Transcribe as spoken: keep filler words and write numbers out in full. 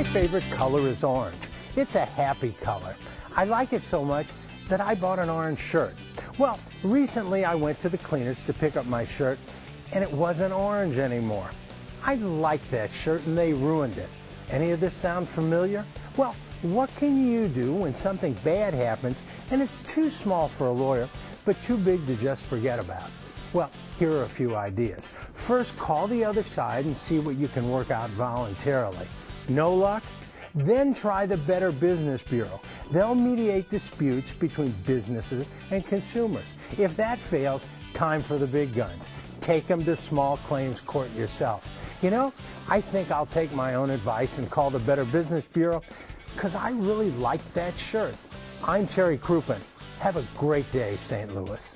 My favorite color is orange. It's a happy color. I like it so much that I bought an orange shirt. Well, recently I went to the cleaners to pick up my shirt, and it wasn't orange anymore. I liked that shirt, and they ruined it. Any of this sound familiar? Well, what can you do when something bad happens and it's too small for a lawyer, but too big to just forget about? Well, here are a few ideas. First, call the other side and see what you can work out voluntarily. No luck? Then try the Better Business Bureau. They'll mediate disputes between businesses and consumers. If that fails, time for the big guns. Take them to small claims court yourself. You know, I think I'll take my own advice and call the Better Business Bureau because I really like that shirt. I'm Terry Crouppen. Have a great day, Saint Louis.